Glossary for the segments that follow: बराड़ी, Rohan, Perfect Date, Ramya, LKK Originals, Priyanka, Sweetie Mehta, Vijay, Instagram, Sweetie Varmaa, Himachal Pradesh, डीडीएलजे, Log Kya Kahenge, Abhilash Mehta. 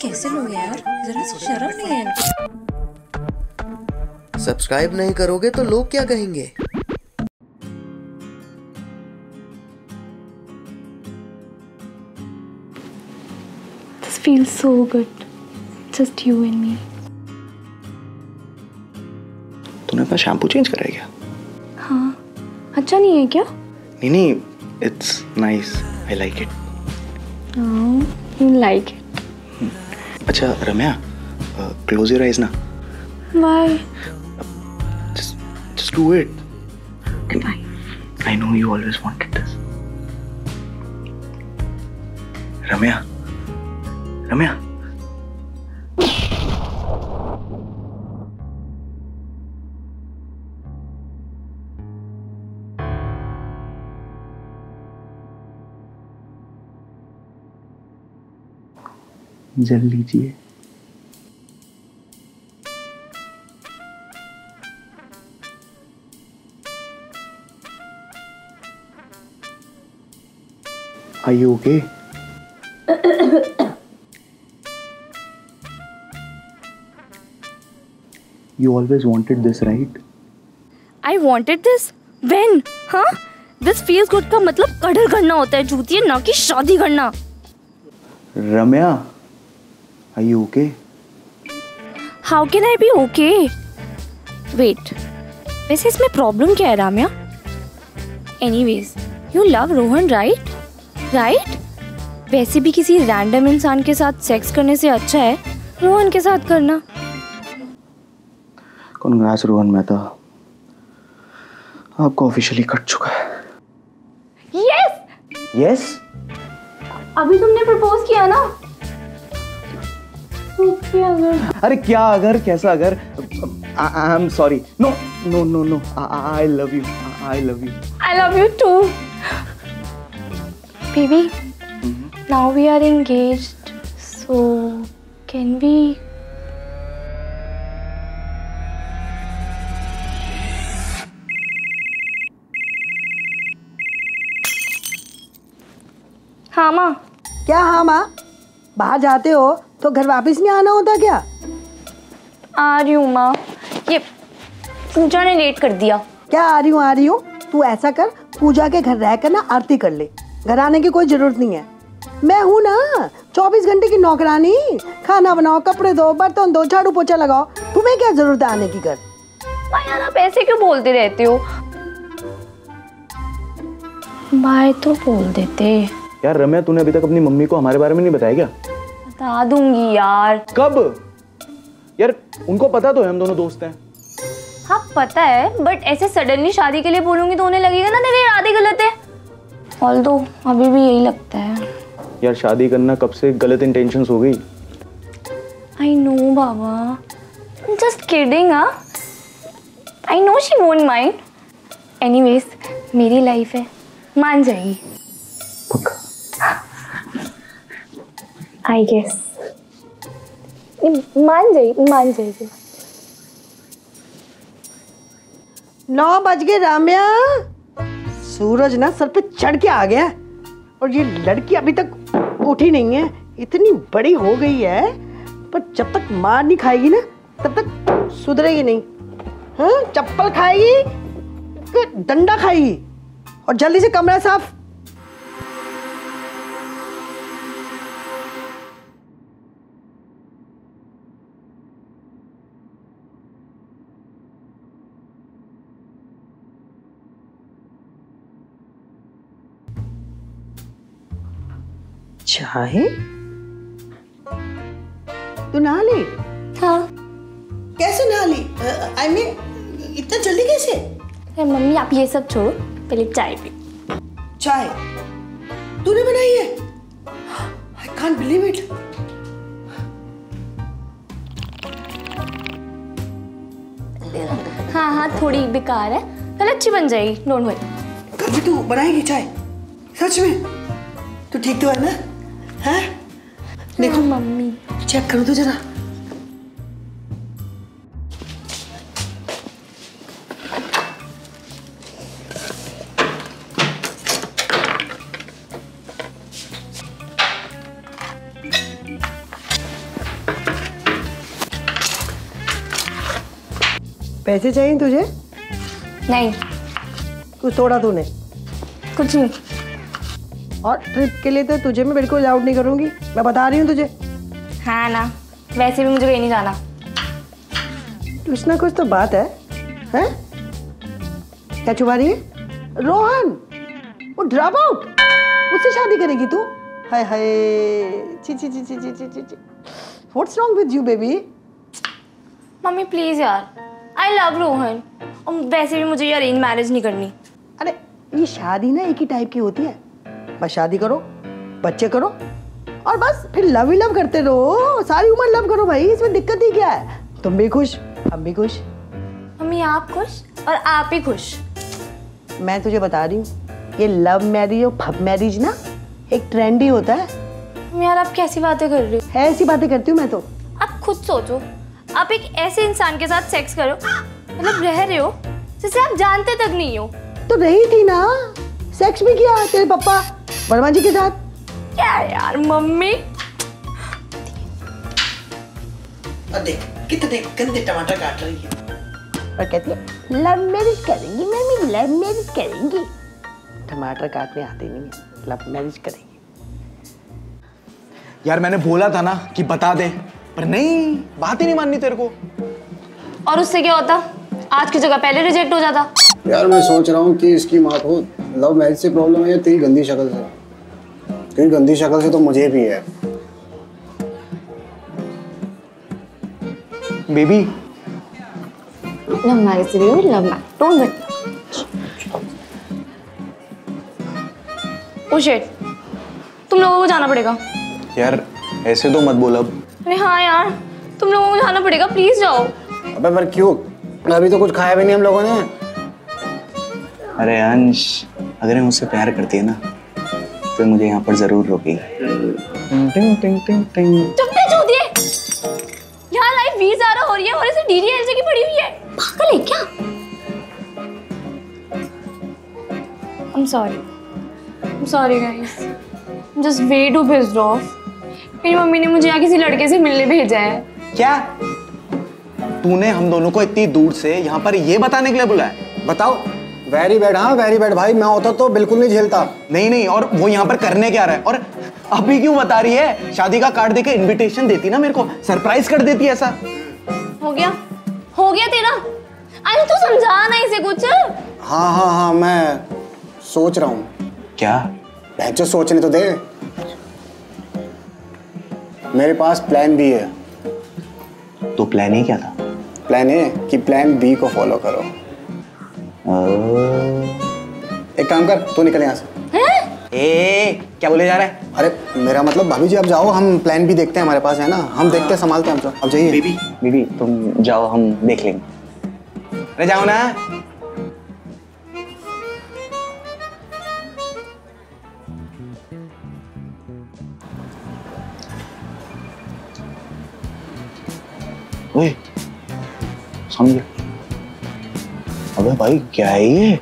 कैसे लोग यार, जरा शर्म नहीं है। सब्सक्राइब नहीं करोगे तो लोग क्या कहेंगे। This feels so good, just you and me. तूने अपना शैम्पू चेंज कराया क्या? हाँ, अच्छा नहीं है क्या? नहीं, it's nice, I like it. Oh, you like it. अच्छा रम्या, close your eyes ना। Why? Just do it. Why? I know you always wanted this. Ramya, Ramya. जल लीजिए। Are you okay? You always wanted this, right? I wanted this? When? Huh? This feels good का मतलब कड़ल करना होता है जूतिये, ना कि शादी करना। रम्या, are you okay? How can I be okay? Wait, वैसे इसमें प्रॉब्लम क्या है Ramya? Anyways, you love Rohan, right? Right? वैसे भी किसी रैंडम इंसान के साथ सेक्स करने से अच्छा है रोहन के साथ करना। कांग्रेस रोहन मेहता आपको ऑफिशियली कट चुका है। Yes! Yes? अभी तुमने प्रपोज किया ना? क्या अगर? अरे क्या अगर, कैसा अगर? I am sorry. No, no, no, no. I love you. I love you. I love you too. Baby, now we are engaged. So, can we? हाँ माँ। क्या हाँ माँ? बाहर जाते हो तो घर वापस नहीं आना होता क्या? आ रही हूँ माँ, ये पूजा ने लेट कर दिया। क्या आ रही हूँ आ रही हूँ? तू ऐसा कर, पूजा के घर रह कर ना आरती कर ले, घर आने की कोई जरूरत नहीं है। मैं हूँ ना 24 घंटे की नौकरानी, खाना बनाओ, कपड़े धो, बर्तन धो, झाड़ू पोछा लगाओ, तुम्हें क्या जरूरत है आने की घर? माँ यार आप ऐसे क्यों बोलते रहते हो? बाय तो बोल देते। यार रम्या, तूने अभी तक अपनी मम्मी को हमारे बारे में नहीं बताया क्या? बता दूंगी यार। कब? यार उनको पता तो है हम दोनों दोस्त हैं। हाँ पता है, बट ऐसे सडनली शादी के लिए बोलूंगी तो उन्हें लगेगा ना तेरे इरादे गलत है। ऑल्दो अभी भी यही लगता है। यार शादी करना कब से गलत इंटेंशंस हो गई। आई नो बाबा, just kidding. I know she won't mind. Anyways मेरी लाइफ है, मान जाएगी। आई गेस मान जाएगी। 9 बज गए राम्या, सूरज ना सर पे चढ़ के आ गया और ये लड़की अभी तक उठी नहीं है। इतनी बड़ी हो गई है पर जब तक मार नहीं खाएगी ना तब तक सुधरेगी नहीं। हाँ, चप्पल खाएगी, डंडा खाएगी। और जल्दी से कमरा साफ। चाहे तू नहा ले। हाँ। कैसे नहा ली? I mean, इतना जल्दी कैसे? मम्मी आप ये सब छोड़ो, पहले चाय पी। चाय तूने बनाई है? I can't believe it. हाँ हाँ थोड़ी बेकार है, कल अच्छी बन जाएगी, डोंट वरी। कभी तू बनाएगी चाय? सच में? तू ठीक तो है ना? हाँ? देखो मम्मी, चेक करो तो जरा। पैसे चाहिए तुझे? नहीं। कुछ तोड़ा तूने? कुछ नहीं। और ट्रिप के लिए तो तुझे मैं बिल्कुल अलाउड नहीं करूँगी, मैं बता रही हूँ तुझे। हाँ ना, वैसे भी मुझे कहीं नहीं जाना। कुछ ना कुछ तो बात है, हैं? क्या छुपा रही है? रोहन, वो ड्रॉप आउट, उससे शादी करेगी तू? हाय हाय, ची ची ची ची ची ची ची। What's wrong with you, baby? Mummy please यार, I love रोहन। और वैसे भी मुझे यार अरेंज मैरिज नहीं करनी। अरे ये शादी ना एक ही टाइप की होती है, बस शादी करो, बच्चे करो और बस फिर लव ही लव करते रहो, सारी उम्र लव करो भाई, इसमें दिक्कत ही क्या है? तुम भी खुश, हम भी खुश। मम्मी आप खुश और आप ही खुश। मैं तुझे बता रही हूँ, ये लव मैरिज और फब मैरिज ना एक ट्रेंड ही होता है। यार आप कैसी बातें कर रही हो? ऐसी बातें करती हूँ मैं तो। आप खुद सोचो, आप एक ऐसे इंसान के साथ सेक्स करो, मतलब रह रहे हो जिसे आप जानते तक नहीं हो। तो रही थी ना, सेक्स भी किया तेरे पापा वर्मा जी के साथ। क्या यार मम्मी, देख कितने गंदे टमाटर काट रही है और कहती है लव मैरिज करेंगी मम्मी, लव मैरिज करेंगी। टमाटर काटने आते नहीं है, लव मैरिज करेंगी। यार मैंने बोला था ना कि बता दे, पर नहीं, बात ही नहीं माननी तेरे को। और उससे क्या होता, आज की जगह पहले रिजेक्ट हो जाता। यार मैं सोच रहा हूँ कि इसकी माँ को लव मैरिज से प्रॉब्लम है या तेरी गंदी शक्ल से? तेरी गंदी शक्ल से तो मुझे भी है। बेबी लव मैरिज से भी लव मैरिज। ओ शिट, तुम लोगों को जाना पड़ेगा। यार ऐसे तो मत बोल अब। अरे हाँ यार, तुम लोगों को जाना पड़ेगा, प्लीज जाओ। अबे पर क्यों? अभी तो कुछ खाया भी नहीं हम लोगों ने। अरे अंश, अगर मुझसे प्यार करती है ना तो मुझे यहाँ पर जरूर रोकेगी। यहाँ लाइफ 20 हो रही है और इसे डीडीएलजे की पड़ी हुई है। पागल है क्या? I'm sorry guys, I'm just way too pissed off। मेरी मम्मी ने मुझे यहाँ किसी लड़के से मिलने भेजा है। क्या? तूने हम दोनों को इतनी दूर से यहाँ पर ये बताने के लिए बुलाया? बताओ। Very bad. हाँ वेरी बैड भाई, मैं होता तो बिल्कुल नहीं झेलता। नहीं, और वो यहाँ पर करने क्या रहा है? और अभी क्यों बता रही है? शादी का कार्ड देके इनविटेशन देती ना मेरे को, सरप्राइज कर देती। ऐसा हो गया तेरा? अरे तू समझा ना इसे कुछ। हाँ मैं सोच रहा हूँ। क्या? बच्चो सोचने तो दे, मेरे पास प्लान भी है। तो प्लान ए क्या था? प्लान ए कि प्लान बी को फॉलो करो। एक काम कर, तू निकल यहाँ से। ए क्या बोले जा रहा है? अरे मेरा मतलब भाभी जी आप जाओ, हम प्लान भी देखते हैं, हमारे पास है ना, हम देखते हैं, संभालते हैं। आप जाइए। बीबी तुम जाओ, हम देख लेंगे। अरे जाओ ना। ओए समझे अबे भाई क्या है ये?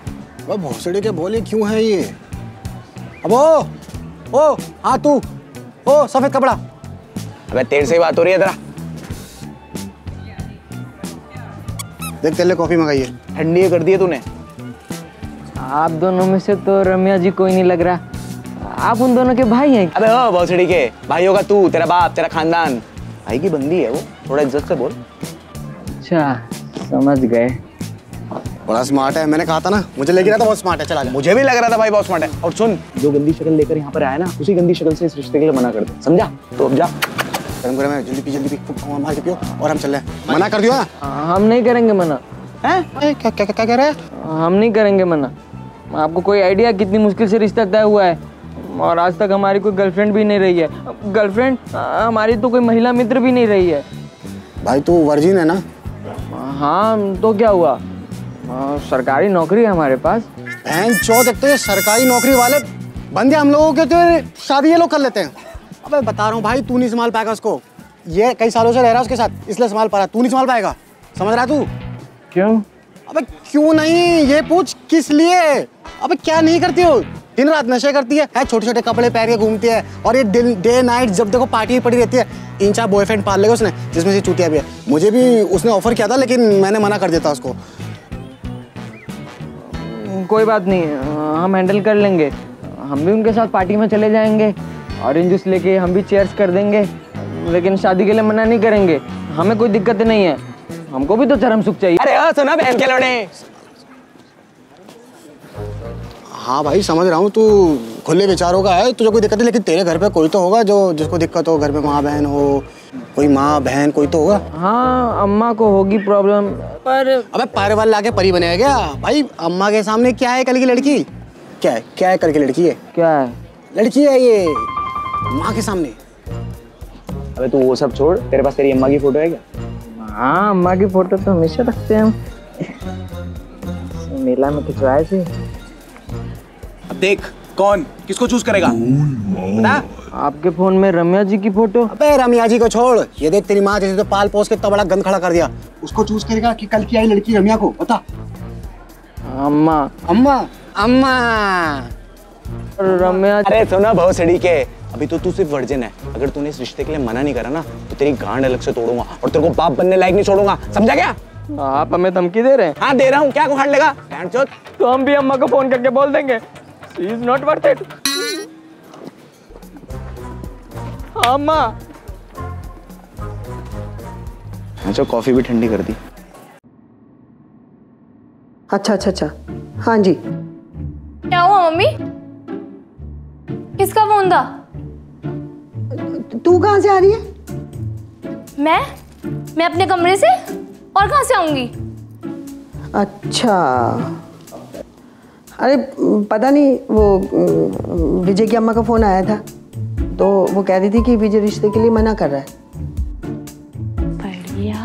अब भोसड़ी के बोले क्यों है ये? अब ओ हाँ तू, ओ सफेद कपड़ा। अबे तेरे से ही बात हो रही है जरा। देख तेरे लिए कॉफी मंगाई है, ठंडी कर दी है तूने। आप दोनों में से तो रम्या जी कोई नहीं लग रहा, आप उन दोनों के भाई हैं। अबे ओ भोसड़ी के भाई होगा तू, तेरा बाप, तेरा खानदान। भाई की बंदी है वो, थोड़ा इज्जत से बोल। अच्छा समझ गए। बड़ा स्मार्ट है, मैंने कहा था ना मुझे लग रहा था बहुत स्मार्ट है। चला जा। मुझे भी लग रहा था भाई बहुत स्मार्ट है। और सुन, जो गंदी शक्ल लेकर यहाँ पर आया ना, उसी गंदी शक्ल से इस रिश्ते के लिए मना कर दे, समझा? तो अब जा, गरम है, जल्दी पी, मार के पियो और हम चल रहे हैं। मना कर दिया? हम नहीं करेंगे मना। हैं? क्या कह रहे हैं? हम नहीं करेंगे मना। आपको कोई आइडिया कितनी मुश्किल से रिश्ता तय हुआ है, और आज तक हमारी कोई गर्लफ्रेंड भी नहीं रही है। गर्लफ्रेंड हमारी तो कोई महिला मित्र भी नहीं रही है। भाई तू वर्जिन है ना? हाँ तो क्या हुआ, सरकारी नौकरी है हमारे पास। देखते हैं सरकारी नौकरी वाले बंदे हम लोगों के, तो शादी ये लोग कर लेते हैं। अबे बता रहा हूँ भाई, तू नहीं संभाल पाएगा उसको, ये कई सालों से रह रहा है उसके साथ, इसलिए संभाल पा रहा, तू नहीं संभाल पाएगा, समझ रहा तू? क्यों? अबे क्यों नहीं ये पूछ, किस लिए? अबे क्या नहीं करती हो? दिन रात नशे करती है छोटे छोटे कपड़े पहन के घूमती है और ये डे नाइट जब देखो पार्टी पड़ी रहती है। तीन चार बॉयफ्रेंड पाल लेगा उसने, जिसमें से चूतिया भी है। मुझे भी उसने ऑफर किया था लेकिन मैंने मना कर दिया था उसको। कोई बात नहीं, हम हैंडल कर लेंगे। हम भी उनके साथ पार्टी में चले जाएंगे, ऑरेंज जूस लेके हम भी चेयर्स कर देंगे, लेकिन शादी के लिए मना नहीं करेंगे। हमें कोई दिक्कत नहीं है, हमको भी तो चरम सुख चाहिए। अरे सुना बहन के लोने। हाँ भाई समझ रहा हूँ, तू खुले विचारों का है, तुझे कोई दिक्कत नहीं, लेकिन तेरे घर पे कोई तो होगा जो जिसको दिक्कत हो। घर में माँ बहन हो, कोई माँ बहन कोई तो होगा। हाँ अम्मा को होगी प्रॉब्लम पर। अबे पारेवाल लाके परी बनाया गया भाई। अम्मा के सामने क्या है कल की लड़की? क्या है कल की लड़की है? क्या है लड़की है ये माँ के सामने? अबे तू वो सब छोड़, तेरे पास तेरी अम्मा की फोटो है क्या? हाँ अम्मा की फोटो तो हमेशा रखते हैं हम। मेला में खिंचवाए थे। अब देख कौन किसको चूज करेगा ना? आपके फोन में रम्या जी की फोटो। अबे रम्या जी को छोड़, ये देख तेरी माँ जैसे तो पाल पोस के इतना बड़ा गंद खड़ा कर दिया। उसको चूज करेगा कि कल की आई लड़की रम्या को? बता। अम्मा अम्मा अम्मा रम्या। अरे सुना भौसड़ी के, अभी तो तू सिर्फ वर्जिन है। अगर तूने इस रिश्ते के लिए मना नहीं करा ना तो तेरी गांड अलग से तोड़ूंगा और तेरे को बाप बनने लायक नहीं छोड़ूंगा, समझा क्या? आप हमें धमकी दे रहे हैं? हाँ दे रहा हूँ, क्या कुहाड़ लेगा? तो हम भी अम्मा को फोन करके बोल देंगे She is not worth it. अम्मा अच्छा कॉफी भी ठंडी कर दी। अच्छा हाँ जी। क्या हुआ मम्मी? किसका फोन था? तू कहाँ से आ रही है? मैं अपने कमरे से, और कहाँ से आऊंगी? अच्छा अरे पता नहीं, वो विजय की अम्मा का फ़ोन आया था तो वो कह रही थी कि विजय रिश्ते के लिए मना कर रहा है। बढ़िया।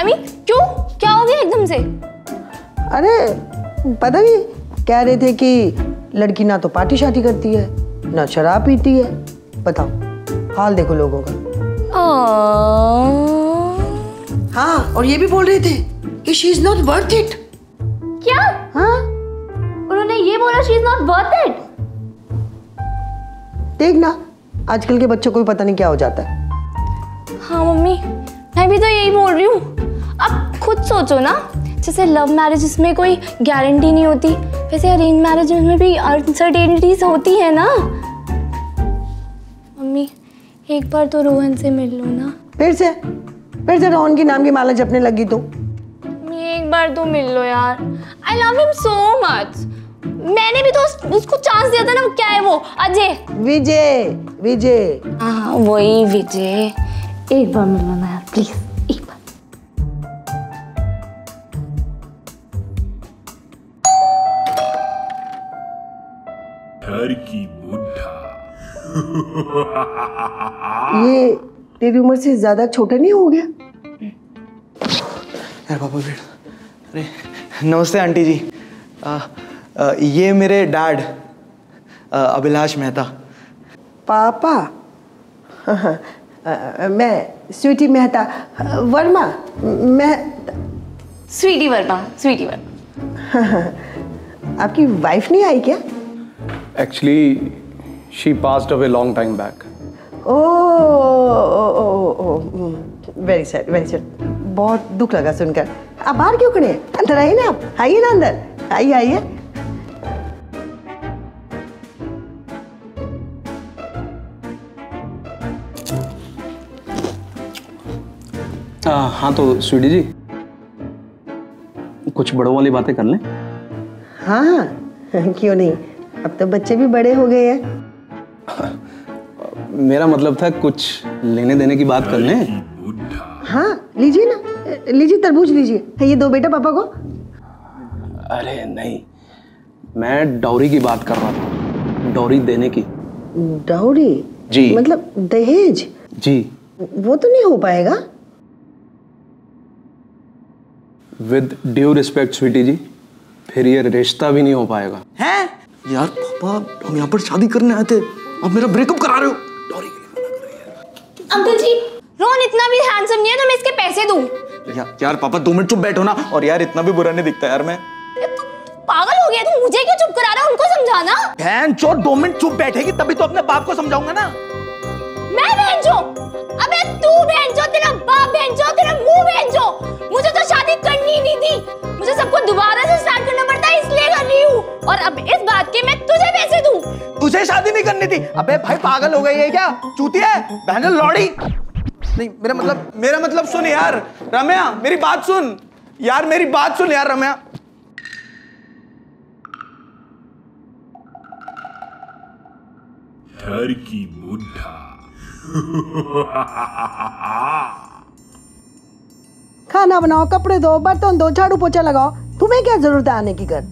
अम्मी क्यों, क्या हो गया एकदम से? अरे पता नहीं, कह रहे थे कि लड़की ना तो पार्टी शादी करती है ना शराब पीती है। बताओ हाल देखो लोगों का। हाँ और ये भी बोल रहे थे कि she is not worth it. क्या? हाँ उन्होंने ये बोला she is not worth it? देख ना आजकल के बच्चों को भी पता नहीं क्या हो जाता है। हाँ मम्मी मैं भी तो यही बोल रही हूँ। अब खुद सोचो ना, जैसे लव मैरिज इसमें कोई गारंटी नहीं होती, वैसे अरेंज मैरिज में भी अनसर्टेनिटीज होती है ना। मम्मी एक बार तो रोहन से मिल लो ना। फिर से रोहन के नाम की माला जपने लगी? तो एक बार तो मिल लो यार, I love him so much. मैंने भी तो उसको चांस दिया था ना। क्या है वो अजय? विजय। हाँ वही विजय, एक बार मिल लो ना यार प्लीज, एक बार। घर की बुढ़ा ये तेरी उम्र से ज्यादा छोटा नहीं हो गया? यार पापा बेटा। अरे नमस्ते आंटी जी। ये मेरे डैड अभिलाष मेहता। पापा मैं स्वीटी मेहता वर्मा। मैं स्वीटी वर्मा। आपकी वाइफ नहीं आई क्या? Actually she passed away long time back. Oh very sad. बहुत दुख लगा सुनकर। आप बाहर क्यों खड़े हैं, अंदर आइए ना। आप आइए ना अंदर, आइए। हाँ तो स्वीटी जी कुछ बड़ों वाली बातें कर लें। हाँ क्यों नहीं, अब तो बच्चे भी बड़े हो गए हैं। मेरा मतलब था कुछ लेने देने की बात कर लें। हाँ लीजिए ना, लीजिए तरबूज लीजिए। ये दो बेटा पापा को। अरे नहीं, मैं डॉरी की बात कर रहा था, डॉरी देने की। डॉरी? जी मतलब दहेज? जी। वो तो नहीं हो पाएगा। With due respect Sweety ji, फिर ये रिश्ता भी नहीं हो पाएगा। है यार पापा, हम यहाँ पर शादी करने आए थे, अब मेरा ब्रेकअप करा रहे हो डॉरी के लिए? मना कर रहे हो अंकल जी। रोहन इतना भी हैंडसम नहीं है तो मैं इसके पैसे दूं? यार पापा 2 मिनट चुप बैठो ना। और यार इतना भी बुरा नहीं दिखता यार मैं। पागल हो गया तुम? मुझे क्यों चुप करा रहा है? उनको समझाना। बहन चोर 2 मिनट चुप बैठेगी तभी तो अपने बाप को समझाऊंगा ना मैं। बहन जो, अबे तू बहन जो, तेरा बाप बहन जो, तेरा मुंह बहन जो। मुझे तो शादी करनी नहीं थी, मुझे सबको दोबारा से स्टार्ट करना पड़ता है, इसलिए कर रही हूँ। और अब इस बात के मैं तुझे पैसे दूं। तुझे शादी नहीं करनी थी। अबे भाई पागल हो गई है क्या? चूती है बहन लौड़ी। नहीं मेरा मतलब सुन यार रम्या, मेरी बात सुन यार, मेरी बात सुन यार रम्या। घर की बुढ़ा खाना बनाओ, कपड़े धो, बर्तन धो, झाड़ू पोछा लगाओ, तुम्हें क्या जरूरत है आने की? घर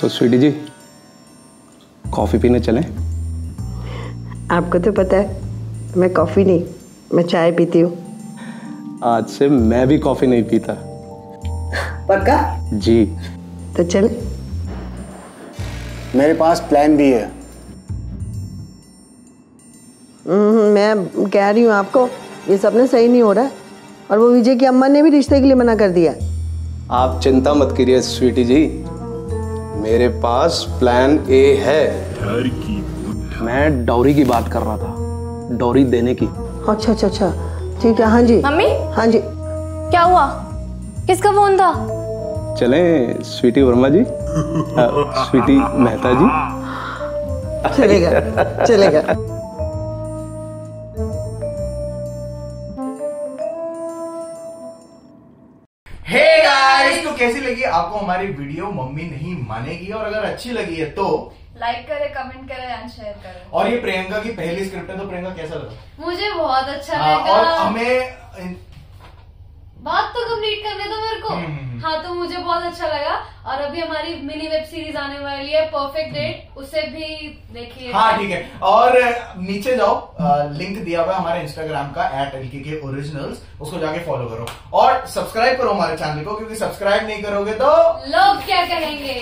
तो स्वीटी जी कॉफी पीने चलें? आपको तो पता है मैं कॉफी नहीं, मैं चाय पीती हूँ। आज से मैं भी कॉफी नहीं पीता। पक्का? जी। तो चल, मेरे पास प्लान भी है। मैं कह रही हूँ आपको ये सब ना सही नहीं हो रहा है, और वो विजय की अम्मा ने भी रिश्ते के लिए मना कर दिया। आप चिंता मत करिए स्वीटी जी, मेरे पास प्लान ए है। मैं डॉरी की बात कर रहा था, डॉरी देने की। अच्छा अच्छा अच्छा ठीक है। हाँ जी मम्मी। हाँ जी क्या हुआ? किसका फोन था? चलें स्वीटी वर्मा जी, स्वीटी मेहता जी। चलेगा चलेगा। हे गाइस, तो कैसी लगी आपको हमारी वीडियो? मम्मी नहीं मानेगी। और अगर अच्छी लगी है तो लाइक करे, कमेंट करे एंड शेयर करे। और ये प्रियंका की पहली स्क्रिप्ट है, तो प्रियंका कैसा लगा? मुझे बहुत अच्छा लगा। और हमें बात तो कंप्लीट करने दो मेरे को। हाँ तो मुझे बहुत अच्छा लगा। और अभी हमारी मिनी वेब सीरीज आने वाली है परफेक्ट डेट, उसे भी देखिए। हाँ ठीक है। और नीचे जाओ, लिंक दिया हुआ है हमारे इंस्टाग्राम का @LKK Originals, उसको जाके फॉलो करो और सब्सक्राइब करो हमारे चैनल को, क्योंकि सब्सक्राइब नहीं करोगे तो लोग क्या कहेंगे।